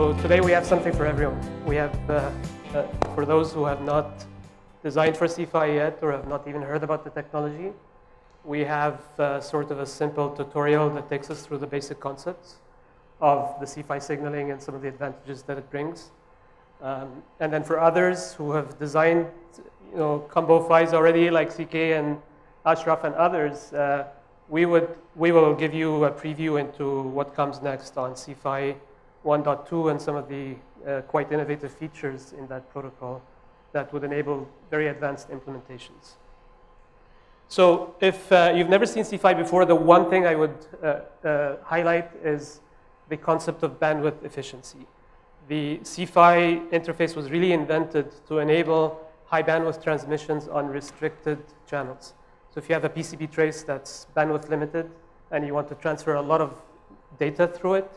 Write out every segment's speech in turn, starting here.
So today we have something for everyone. We have, for those who have not designed for C-PHY yet or have not even heard about the technology, we have sort of a simple tutorial that takes us through the basic concepts of the C-PHY signaling and some of the advantages that it brings. And then for others who have designed, combo PHYs already, like CK and Ashraf and others, we will give you a preview into what comes next on C-PHY 1.2 and some of the quite innovative features in that protocol that would enable very advanced implementations. So if you've never seen C-PHY before, the one thing I would highlight is the concept of bandwidth efficiency. The C-PHY interface was really invented to enable high bandwidth transmissions on restricted channels. So if you have a PCB trace that's bandwidth limited and you want to transfer a lot of data through it,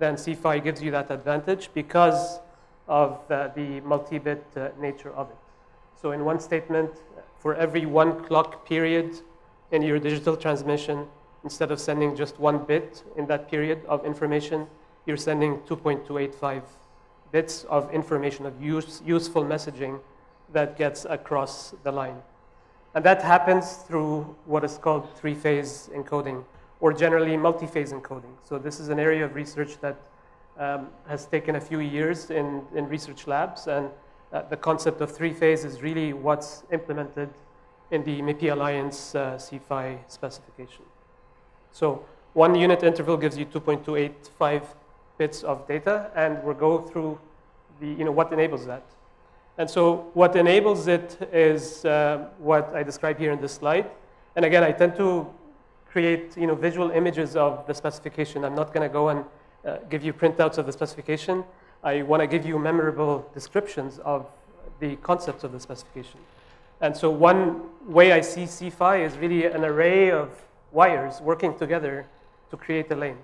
then C-PHY gives you that advantage because of the multi-bit nature of it. So in one statement, for every one clock period in your digital transmission, instead of sending just one bit in that period of information, you're sending 2.285 bits of information, of useful messaging that gets across the line. And that happens through what is called three-phase encoding, or generally multi-phase encoding. So this is an area of research that has taken a few years in research labs, and the concept of three-phase is really what's implemented in the MIPI Alliance C-PHY specification. So one unit interval gives you 2.285 bits of data, and we'll go through the, what enables that. And so what enables it is what I describe here in this slide. And again, I tend to create visual images of the specification. I'm not going to go and give you printouts of the specification. I want to give you memorable descriptions of the concepts of the specification. And so one way I see C-PHY is really an array of wires working together to create a lane.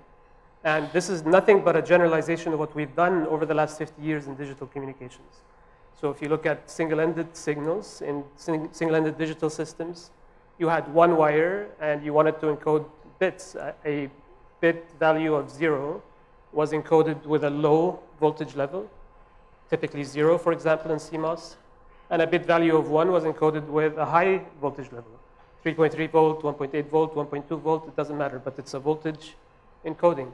And this is nothing but a generalization of what we've done over the last 50 years in digital communications. So if you look at single-ended signals in single-ended digital systems, you had one wire and you wanted to encode bits. A bit value of 0 was encoded with a low voltage level, typically 0, for example, in CMOS. And a bit value of 1 was encoded with a high voltage level, 3.3 volt, 1.8 volt, 1.2 volt, it doesn't matter, but it's a voltage encoding.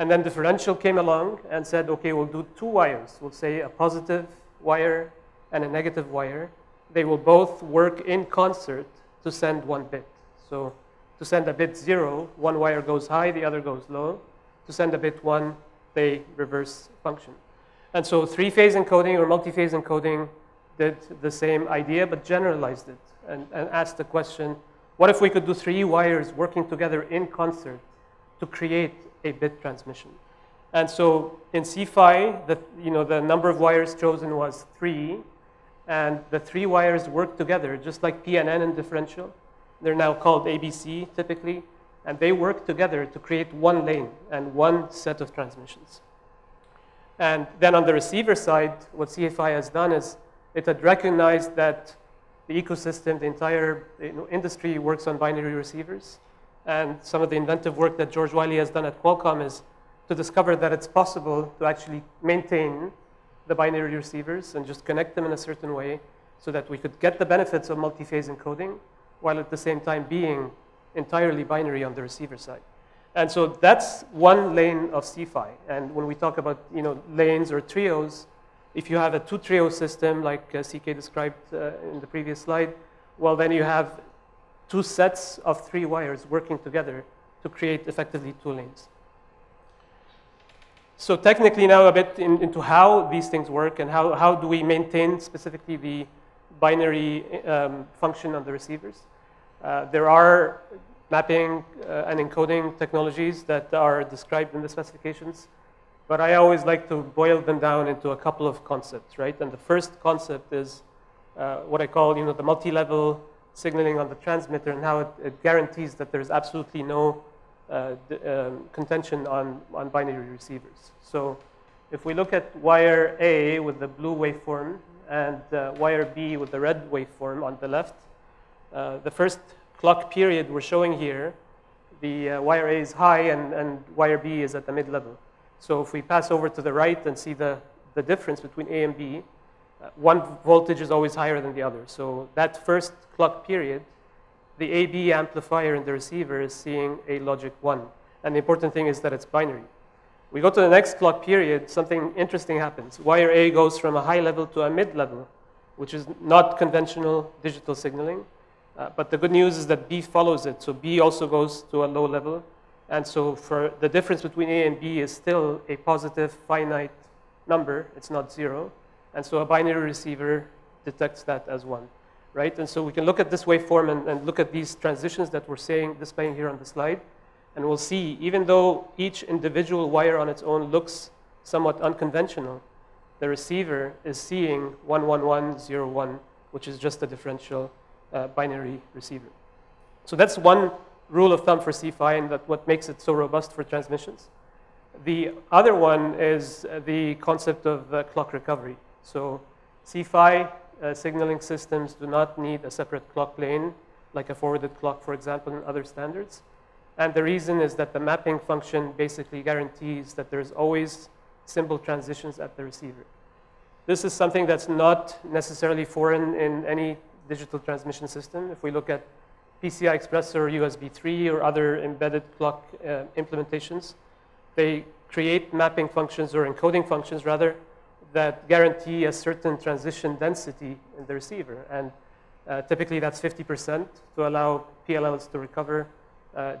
And then differential came along and said, okay, we'll do two wires. We'll say a positive wire and a negative wire. They will both work in concert to send one bit. So to send a bit 0, one wire goes high, the other goes low. To send a bit 1, they reverse function. And so three-phase encoding or multi-phase encoding did the same idea, but generalized it and asked the question, what if we could do three wires working together in concert to create a bit transmission? And so in C-PHY, the number of wires chosen was 3, and the three wires work together, just like P and N in differential. They're now called ABC, typically, and they work together to create one lane and one set of transmissions. And then on the receiver side, what C-PHY has done is it had recognized that the ecosystem, the entire industry works on binary receivers, and some of the inventive work that George Wiley has done at Qualcomm is to discover that it's possible to actually maintain the binary receivers and just connect them in a certain way so that we could get the benefits of multi-phase encoding while at the same time being entirely binary on the receiver side. And so that's one lane of C-PHY. And when we talk about lanes or trios, if you have a two-trio system like CK described in the previous slide, well, then you have two sets of three wires working together to create effectively two lanes. So technically now a bit into how these things work and how do we maintain specifically the binary function on the receivers. There are mapping and encoding technologies that are described in the specifications, but I always like to boil them down into a couple of concepts, right? And the first concept is what I call the multi-level signaling on the transmitter and how it guarantees that there's absolutely no contention on binary receivers. So if we look at wire A with the blue waveform and wire B with the red waveform on the left, the first clock period we're showing here, the wire A is high and wire B is at the mid level. So if we pass over to the right and see the difference between A and B, one voltage is always higher than the other. So that first clock period, the AB amplifier in the receiver is seeing a logic 1. And the important thing is that it's binary. We go to the next clock period, something interesting happens. Wire A goes from a high level to a mid level, which is not conventional digital signaling. But the good news is that B follows it. So B also goes to a low level. And so for the difference between A and B is still a positive finite number. It's not 0. And so a binary receiver detects that as 1. Right? And so we can look at this waveform and look at these transitions that we're displaying here on the slide. And we'll see, even though each individual wire on its own looks somewhat unconventional, the receiver is seeing 1, 1, 1, 0, 1, which is just a differential binary receiver. So that's one rule of thumb for C-PHY, and that's what makes it so robust for transmissions. The other one is the concept of clock recovery. So C-PHY signaling systems do not need a separate clock plane, like a forwarded clock, for example, and other standards. And the reason is that the mapping function basically guarantees that there's always symbol transitions at the receiver. This is something that's not necessarily foreign in any digital transmission system. If we look at PCI Express or USB 3 or other embedded clock implementations, they create mapping functions or encoding functions, rather, that guarantee a certain transition density in the receiver. And typically, that's 50% to allow PLLs to recover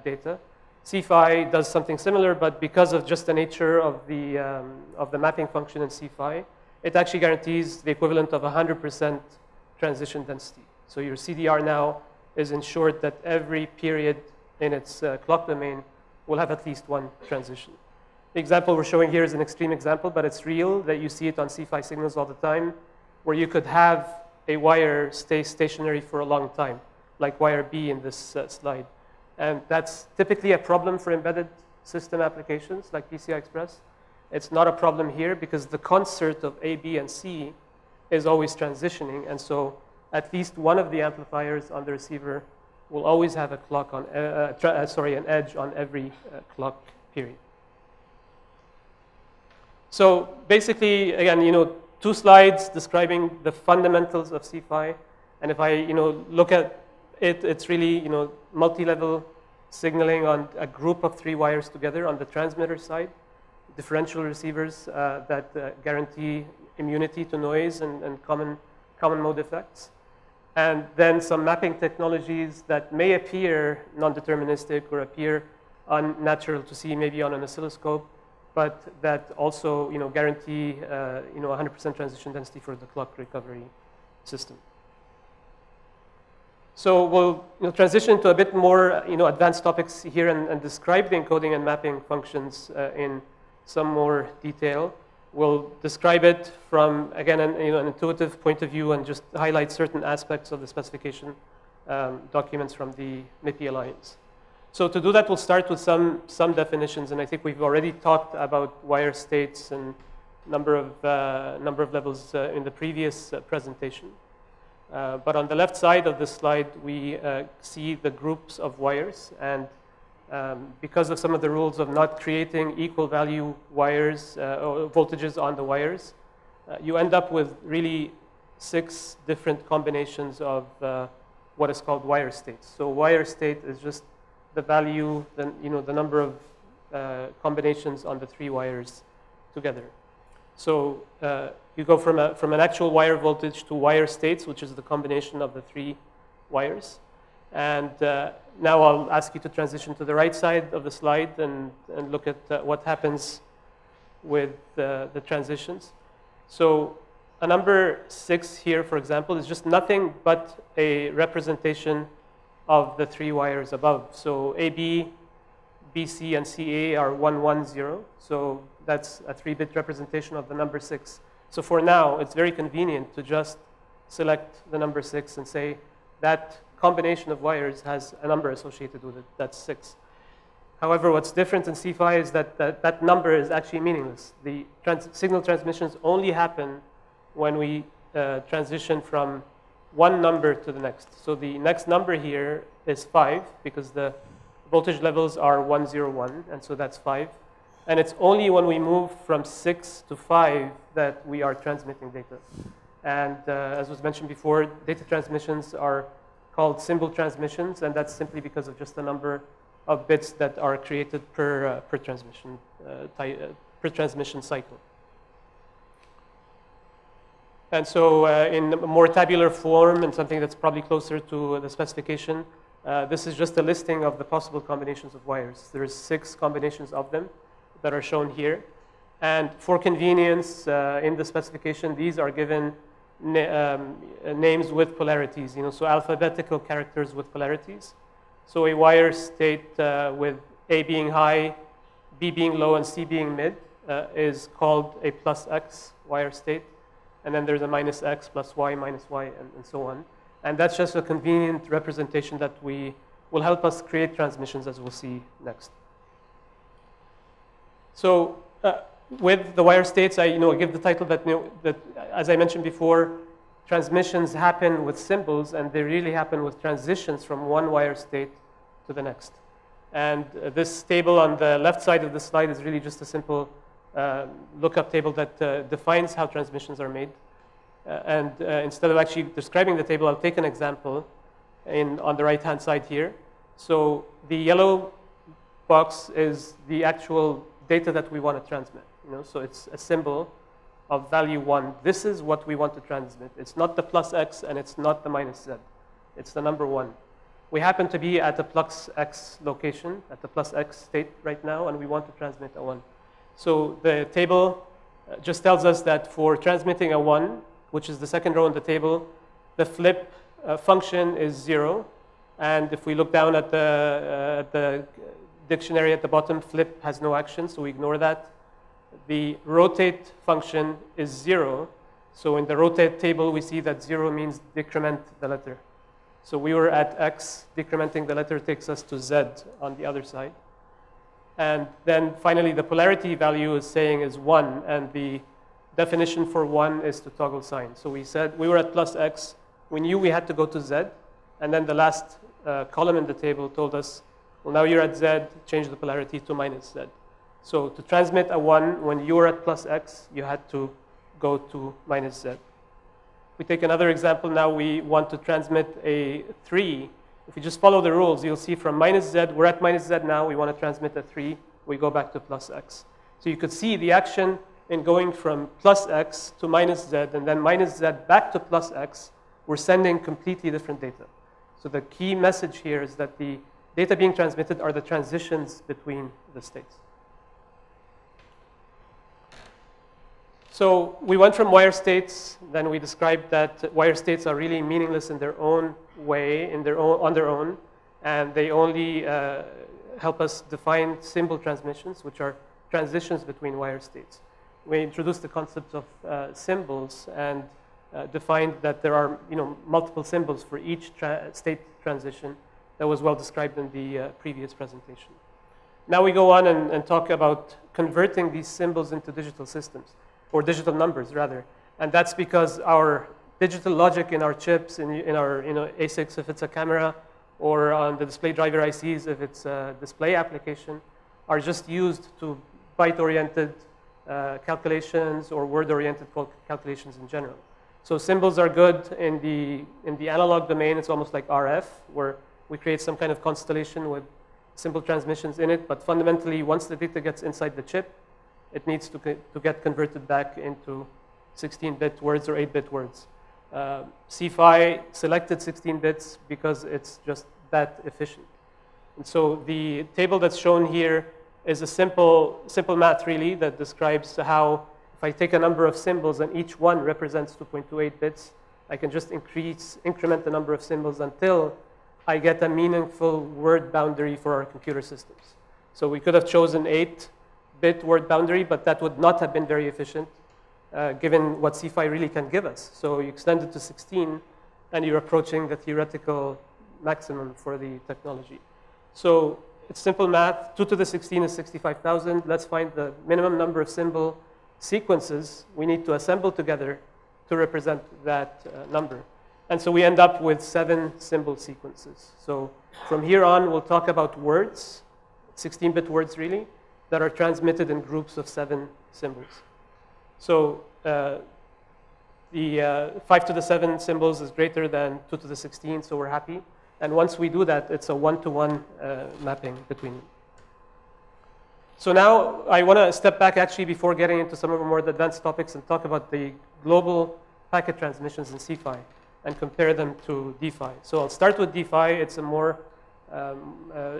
data. C-PHY does something similar, but because of just the nature of the mapping function in C-PHY, it actually guarantees the equivalent of 100% transition density. So your CDR now is ensured that every period in its clock domain will have at least one transition. The example we're showing here is an extreme example, but it's real, that you see it on C-PHY signals all the time, where you could have a wire stay stationary for a long time, like wire B in this slide. And that's typically a problem for embedded system applications like PCI Express. It's not a problem here because the concert of A, B, and C is always transitioning. And so at least one of the amplifiers on the receiver will always have a clock on, an edge on every clock period. So basically, again, you know, two slides describing the fundamentals of C-PHY. And if I, you know, look at it's really, you know, multi-level signaling on a group of 3 wires together on the transmitter side, differential receivers that guarantee immunity to noise and common mode effects, and then some mapping technologies that may appear non-deterministic or appear unnatural to see maybe on an oscilloscope, but that also, you know, guarantee, you know, 100% transition density for the clock recovery system. So we'll, you know, transition to a bit more, you know, advanced topics here and describe the encoding and mapping functions in some more detail. We'll describe it from, again, an intuitive point of view and just highlight certain aspects of the specification documents from the MIPI Alliance. So to do that, we'll start with some definitions, and I think we've already talked about wire states and number of levels in the previous presentation. But on the left side of the slide, we see the groups of wires. And because of some of the rules of not creating equal value wires, or voltages on the wires, you end up with really 6 different combinations of what is called wire states. So wire state is just the value, you know, the number of combinations on the 3 wires together. So you go from an actual wire voltage to wire states, which is the combination of the 3 wires. And now I'll ask you to transition to the right side of the slide and look at what happens with the transitions. So a number 6 here, for example, is just nothing but a representation of the 3 wires above. So AB, BC, and CA are 1, 1, 0. So that's a 3-bit representation of the number 6. So for now, it's very convenient to just select the number 6 and say that combination of wires has a number associated with it. That's 6. However, what's different in C-PHY is that number is actually meaningless. The signal transmissions only happen when we transition from one number to the next. So the next number here is 5, because the voltage levels are 1, 0, 1, and so that's 5. And it's only when we move from 6 to 5 that we are transmitting data. And as was mentioned before, data transmissions are called symbol transmissions, and that's simply because of just the number of bits that are created per transmission cycle. And so in a more tabular form, and something that's probably closer to the specification, this is just a listing of the possible combinations of wires. There is 6 combinations of them that are shown here. And for convenience, in the specification, these are given names with polarities, so alphabetical characters with polarities. So a wire state with A being high, B being low, and C being mid is called a plus X wire state. And then there's a minus X, plus Y, minus Y, and so on. And that's just a convenient representation that will help us create transmissions, as we'll see next. So with the wire states, I give the title that, as I mentioned before, transmissions happen with symbols, and they really happen with transitions from one wire state to the next. And this table on the left side of the slide is really just a simple lookup table that defines how transmissions are made. Instead of actually describing the table, I'll take an example on the right-hand side here. So the yellow box is the actual data that we want to transmit. So it's a symbol of value 1. This is what we want to transmit. It's not the plus X, and it's not the minus Z. It's the number 1. We happen to be at the plus X location, at the plus X state right now, and we want to transmit a 1. So the table just tells us that for transmitting a 1, which is the second row in the table, the flip function is 0. And if we look down at the dictionary at the bottom, flip has no action, so we ignore that. The rotate function is 0. So in the rotate table, we see that 0 means decrement the letter. So we were at X, decrementing the letter takes us to Z on the other side. And then finally, the polarity value is saying is 1, and the definition for 1 is to toggle sign. So we said we were at plus X, we knew we had to go to Z, and then the last column in the table told us, well, now you're at Z, change the polarity to minus Z. So to transmit a 1, when you were at plus X, you had to go to minus Z. We take another example now. We want to transmit a 3. If you just follow the rules, you'll see from minus Z, we're at minus Z now, we want to transmit a 3, we go back to plus X. So you could see the action in going from plus X to minus Z, and then minus Z back to plus X, we're sending completely different data. So the key message here is that the data being transmitted are the transitions between the states. So we went from wire states, then we described that wire states are really meaningless in their own way, on their own, and they only help us define symbol transmissions, which are transitions between wire states. We introduced the concept of symbols and defined that there are multiple symbols for each state transition that was well described in the previous presentation. Now we go on and talk about converting these symbols into digital systems, or digital numbers rather. And that's because our digital logic in our chips, in our ASICs, if it's a camera, or on the display driver ICs, if it's a display application, are just used to byte-oriented calculations or word-oriented calculations in general. So symbols are good in the analog domain. It's almost like RF, where we create some kind of constellation with symbol transmissions in it. But fundamentally, once the data gets inside the chip, it needs to get converted back into 16-bit words or 8-bit words. C-PHY selected 16 bits because it's just that efficient. And so the table that's shown here is a simple math, really, that describes how if I take a number of symbols and each one represents 2.28 bits, I can just increment the number of symbols until I get a meaningful word boundary for our computer systems. So we could have chosen 8-bit word boundary, but that would not have been very efficient given what C-PHY really can give us. So you extend it to 16, and you're approaching the theoretical maximum for the technology. So it's simple math. 2 to the 16 is 65,000. Let's find the minimum number of symbol sequences we need to assemble together to represent that number. And so we end up with 7 symbol sequences. So from here on, we'll talk about words, 16-bit words really, that are transmitted in groups of 7 symbols. So the 5 to the 7 symbols is greater than 2 to the 16, so we're happy. And once we do that, it's a one-to-one mapping between them. So now I want to step back actually before getting into some of the more advanced topics and talk about the global packet transmissions in C-PHY and compare them to D-PHY. So I'll start with D-PHY. It's a more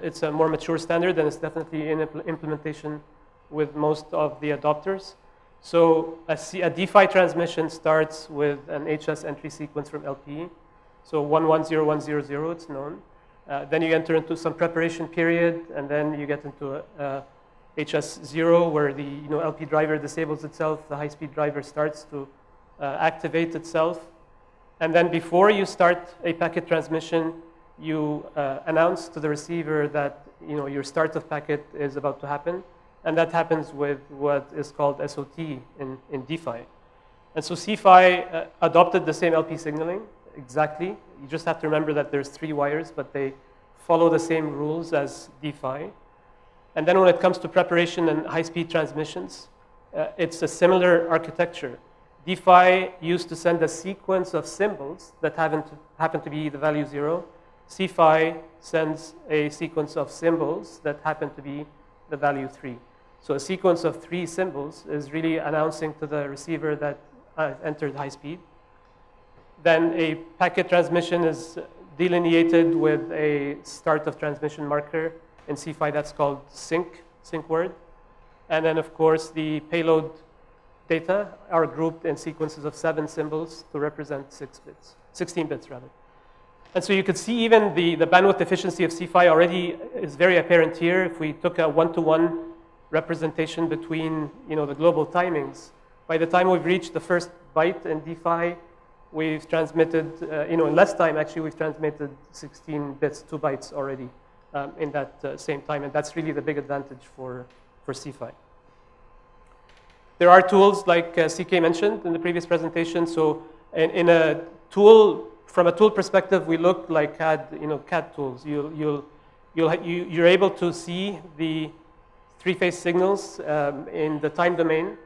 it's a more mature standard, and it's definitely in implementation with most of the adopters. So a D-PHY transmission starts with an HS entry sequence from LPE. So 110100, it's known. Then you enter into some preparation period, and then you get into a HS0, where the LP driver disables itself, the high-speed driver starts to activate itself. And then before you start a packet transmission, you announce to the receiver that your start of packet is about to happen. And that happens with what is called SOT in D-PHY. And so C-PHY adopted the same LP signaling exactly. You just have to remember that there's 3 wires, but they follow the same rules as D-PHY. And then when it comes to preparation and high-speed transmissions, it's a similar architecture. D-PHY used to send a sequence of symbols that happen to be the value 0. C-PHY sends a sequence of symbols that happen to be the value 3. So a sequence of 3 symbols is really announcing to the receiver that I've entered high speed. Then a packet transmission is delineated with a start of transmission marker. In C-PHY, that's called sync word. And then, of course, the payload data are grouped in sequences of 7 symbols to represent 16 bits. And so you could see even the bandwidth efficiency of C-PHY already is very apparent here. If we took a one-to-one representation between the global timings, by the time we've reached the first byte in D-PHY, we've transmitted, in less time, actually, we've transmitted 16 bits, 2 bytes already. In that same time, and that's really the big advantage for C-PHY. There are tools like CK mentioned in the previous presentation. So in a tool, from a tool perspective, we look like CAD, CAD tools. You're able to see the 3-phase signals in the time domain.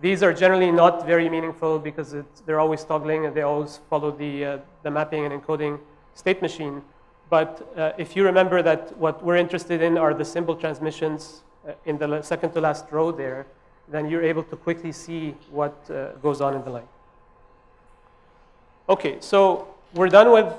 These are generally not very meaningful because they're always toggling and they always follow the mapping and encoding state machine. But if you remember that what we're interested in are the symbol transmissions in the second to last row there, then you're able to quickly see what goes on in the line. OK, so we're done with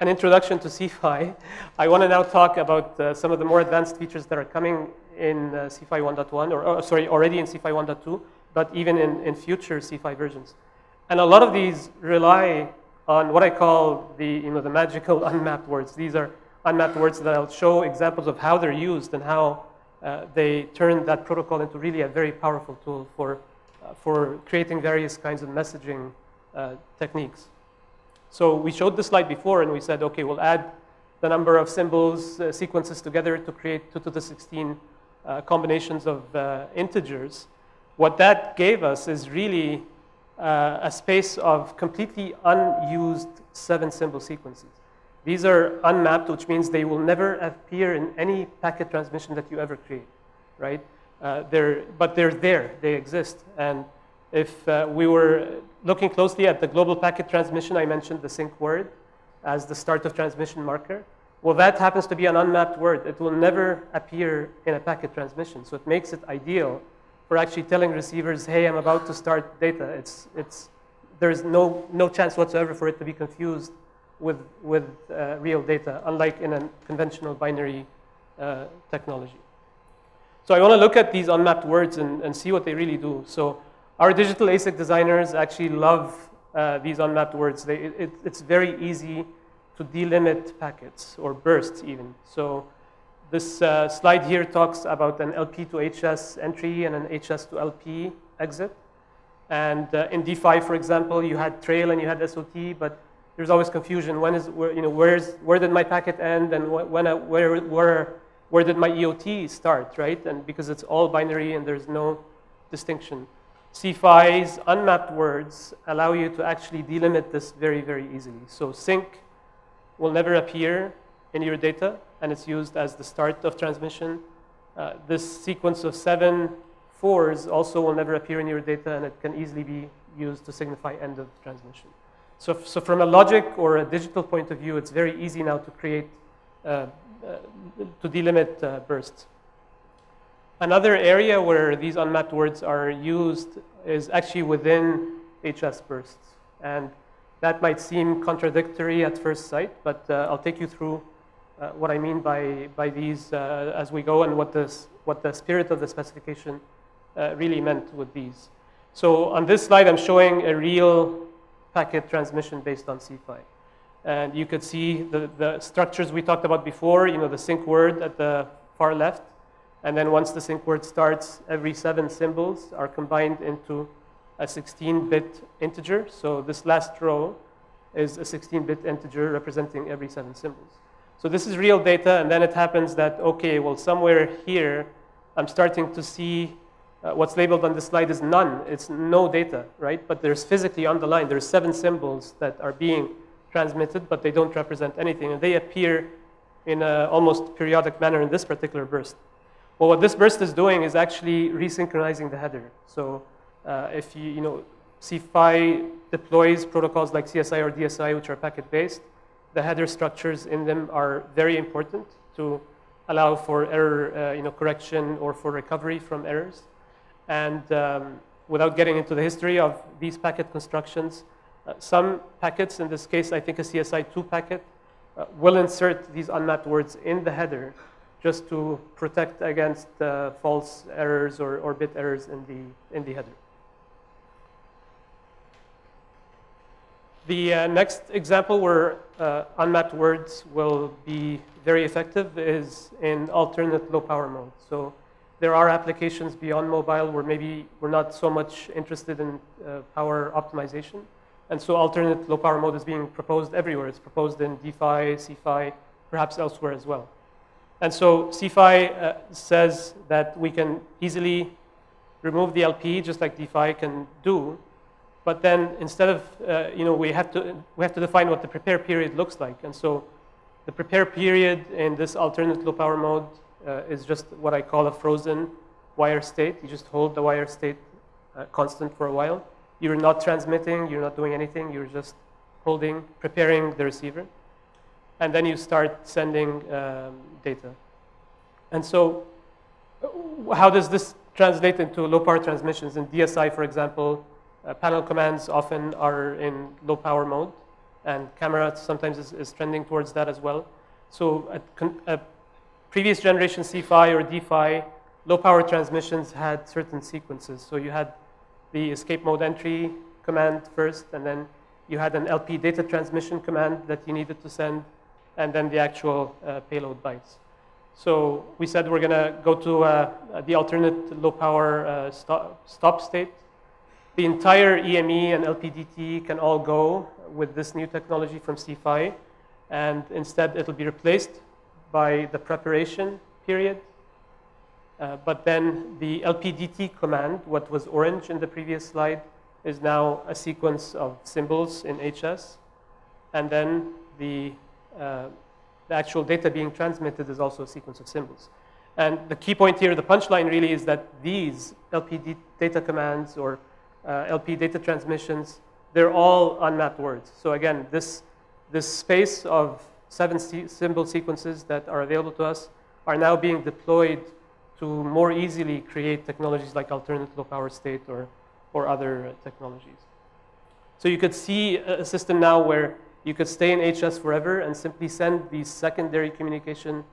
an introduction to C-PHY. I want to now talk about some of the more advanced features that are coming in C-PHY 1.1, or sorry, already in C-PHY 1.2, but even in future C-PHY versions. And a lot of these rely on what I call the magical unmapped words. These are unmapped words that I'll show examples of how they're used and how they turn that protocol into really a very powerful tool for creating various kinds of messaging techniques. So we showed this slide before and we said, okay, we'll add the number of symbols, sequences together to create 2 to the 16 combinations of integers. What that gave us is really a space of completely unused 7 symbol sequences. These are unmapped, which means they will never appear in any packet transmission that you ever create, right? But they're there, they exist. And if we were looking closely at the global packet transmission, I mentioned the sync word as the start of transmission marker. Well, that happens to be an unmapped word. It will never appear in a packet transmission, so it makes it ideal. We're actually telling receivers, hey, I'm about to start data. There's no chance whatsoever for it to be confused with real data, unlike in a conventional binary technology. So I want to look at these unmapped words and see what they really do. So our digital ASIC designers actually love these unmapped words. It's very easy to delimit packets or bursts even. So this slide here talks about an LP to HS entry and an HS to LP exit. And in D-PHY, for example, you had trail and you had SOT, but there's always confusion. Where did my packet end, and where did my EOT start, right? And because it's all binary and there's no distinction, C-PHY's unmapped words allow you to actually delimit this very, very easily. So sync will never appear in your data, and it's used as the start of transmission. This sequence of 7 4s also will never appear in your data, and it can easily be used to signify end of transmission. So from a logic or a digital point of view, it's very easy now to create, to delimit bursts. Another area where these unmapped words are used is actually within HS bursts. And that might seem contradictory at first sight, but I'll take you through what I mean by these as we go, and what the spirit of the specification really meant with these. So on this slide, I'm showing a real packet transmission based on C-PHY. And you could see the structures we talked about before, you know, the sync word at the far left. And then once the sync word starts, every 7 symbols are combined into a 16-bit integer. So this last row is a 16-bit integer representing every 7 symbols. So this is real data, and then it happens that, okay, well, somewhere here, I'm starting to see what's labeled on the slide is none. It's no data, right? But there's physically on the line, there's 7 symbols that are being transmitted, but they don't represent anything. And they appear in an almost periodic manner in this particular burst. Well, what this burst is doing is actually resynchronizing the header. So if you know, C-PHY deploys protocols like CSI or DSI, which are packet-based, the header structures in them are very important to allow for error correction or for recovery from errors. And without getting into the history of these packet constructions, some packets, in this case, I think a CSI-2 packet, will insert these unmapped words in the header just to protect against false errors or bit errors in the header. The next example where unmapped words will be very effective is in alternate low power mode. So there are applications beyond mobile where maybe we're not so much interested in power optimization. And so alternate low power mode is being proposed everywhere. It's proposed in D-PHY, C-PHY, perhaps elsewhere as well. And so C-PHY says that we can easily remove the LP, just like D-PHY can do. But then instead of, we have to define what the prepare period looks like. And so the prepare period in this alternate low power mode is just what I call a frozen wire state. You just hold the wire state constant for a while. You're not transmitting, you're not doing anything, you're just holding, preparing the receiver. And then you start sending data. And so how does this translate into low power transmissions? In DSI, for example, panel commands often are in low power mode, and camera sometimes is trending towards that as well. So a previous generation C-PHY or D-PHY, low power transmissions had certain sequences. So you had the escape mode entry command first, and then you had an LP data transmission command that you needed to send, and then the actual payload bytes. So we said we're going to go to the alternate low power stop state. The entire EME and LPDT can all go with this new technology from C-PHY, and instead it'll be replaced by the preparation period. But then the LPDT command, what was orange in the previous slide, is now a sequence of symbols in HS. And then the actual data being transmitted is also a sequence of symbols. And the key point here, the punchline really, is that these LP data commands or LP data transmissions, they're all unmapped words. So again, this space of 7 symbol sequences that are available to us are now being deployed to more easily create technologies like alternate low power state or other technologies. So you could see a system now where you could stay in HS forever and simply send these secondary communication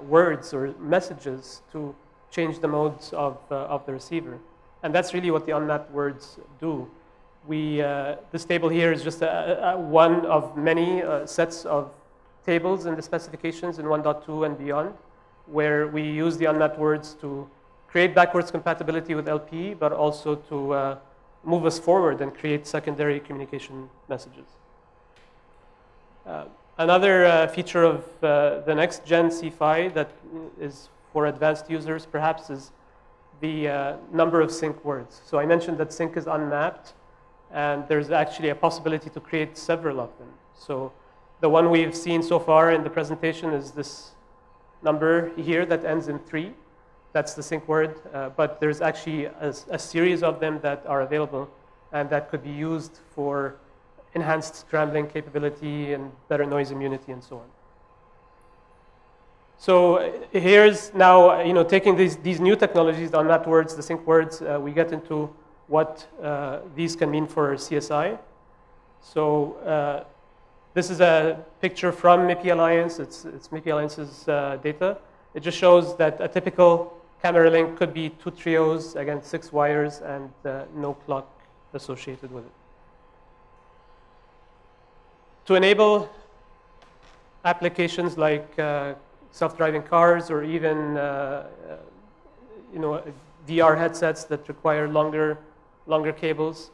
words or messages to change the modes of the receiver. And that's really what the unmapped words do. This table here is just one of many sets of tables in the specifications in 1.2 and beyond, where we use the unmapped words to create backwards compatibility with LPE, but also to move us forward and create secondary communication messages. Another feature of the next gen C-PHY that is for advanced users perhaps is the number of sync words. So I mentioned that sync is unmapped, and there's actually a possibility to create several of them. So the one we've seen so far in the presentation is this number here that ends in 3. That's the sync word, but there's actually a series of them that are available and that could be used for enhanced scrambling capability and better noise immunity and so on. So here's now, you know, taking these new technologies, the unmapped words, the sync words, we get into what these can mean for CSI. So this is a picture from MIPI Alliance. It's MIPI Alliance's data. It just shows that a typical camera link could be 2 trios, again, 6 wires, and no clock associated with it. To enable applications like self-driving cars or even you know, VR headsets that require longer cables,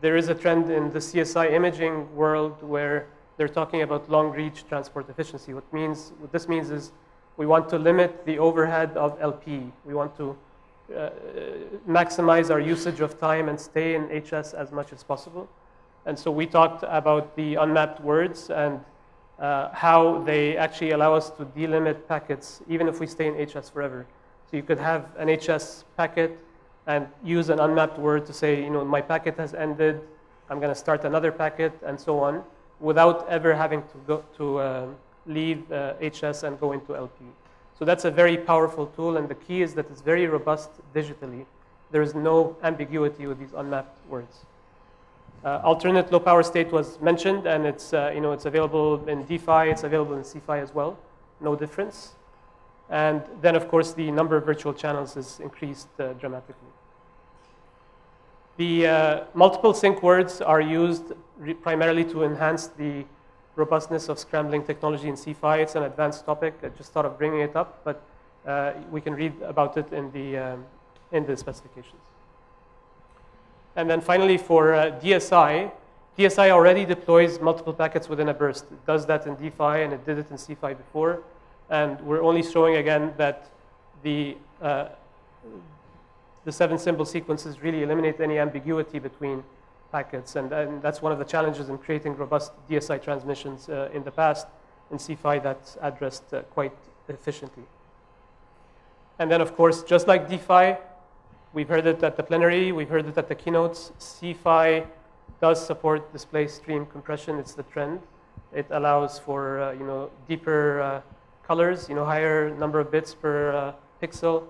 there is a trend in the CSI imaging world where they're talking about long-reach transport efficiency. What this means is we want to limit the overhead of LP. We want to maximize our usage of time and stay in HS as much as possible. And so we talked about the unmapped words and how they actually allow us to delimit packets, even if we stay in HS forever. So you could have an HS packet and use an unmapped word to say, you know, my packet has ended, I'm going to start another packet, and so on, without ever having to go to leave HS and go into LP. So that's a very powerful tool, and the key is that it's very robust digitally. There is no ambiguity with these unmapped words. Alternate low power state was mentioned, and it's you know, it's available in D-PHY, it's available in C-PHY as well, no difference. And then of course the number of virtual channels is increased dramatically. The multiple sync words are used primarily to enhance the robustness of scrambling technology in C-PHY. It's an advanced topic. I just thought of bringing it up, but we can read about it in the specifications. And then finally for DSI already deploys multiple packets within a burst. It does that in D-PHY and it did it in C-PHY before. And we're only showing again that the 7-symbol sequences really eliminate any ambiguity between packets. And that's one of the challenges in creating robust DSI transmissions in the past. In C-PHY that's addressed quite efficiently. And then of course, just like D-PHY, we've heard it at the plenary, we've heard it at the keynotes. C-PHY does support display stream compression. It's the trend. It allows for you know, deeper colors, you know, higher number of bits per pixel,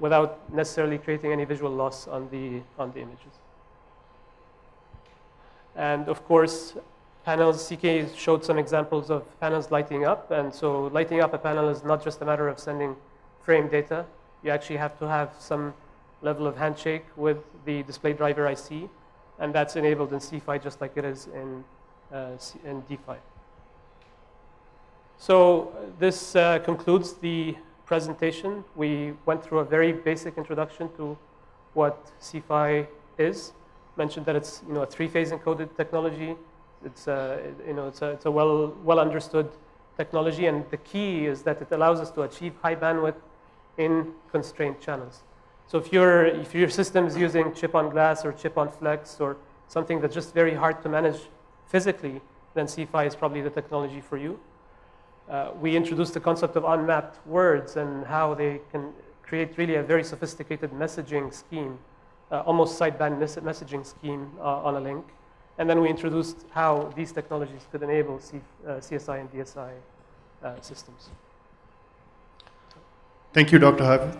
without necessarily creating any visual loss on the images. And of course, panels. CK showed some examples of panels lighting up, and so lighting up a panel is not just a matter of sending frame data. You actually have to have some level of handshake with the display driver IC, and that's enabled in C-PHY just like it is in D-PHY. So this concludes the presentation. We went through a very basic introduction to what C-PHY is. Mentioned that it's, you know, a 3-phase encoded technology. It's you know, it's a well understood technology, and the key is that it allows us to achieve high bandwidth in constrained channels. So if your system is using chip on glass or chip on flex or something that's just very hard to manage physically, then C-PHY is probably the technology for you. We introduced the concept of unmapped words and how they can create really a very sophisticated messaging scheme, almost sideband messaging scheme on a link. And then we introduced how these technologies could enable CSI and DSI systems. Thank you, Dr. Harvey.